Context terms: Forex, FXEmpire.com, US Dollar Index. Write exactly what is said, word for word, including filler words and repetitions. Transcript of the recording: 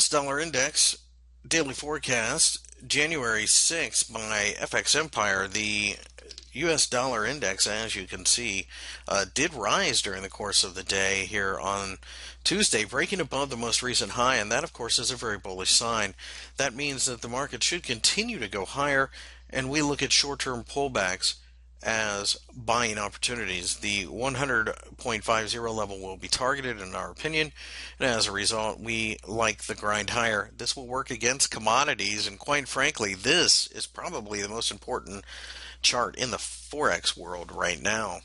U S Dollar Index Daily Forecast, January sixth by F X Empire. The U S Dollar Index, as you can see, uh, did rise during the course of the day here on Tuesday, breaking above the most recent high, and that, of course, is a very bullish sign. That means that the market should continue to go higher, and we look at short-term pullbacks as buying opportunities. The one hundred point five zero level will be targeted, in our opinion, and as a result, we like the grind higher. This will work against commodities, and quite frankly, this is probably the most important chart in the Forex world right now.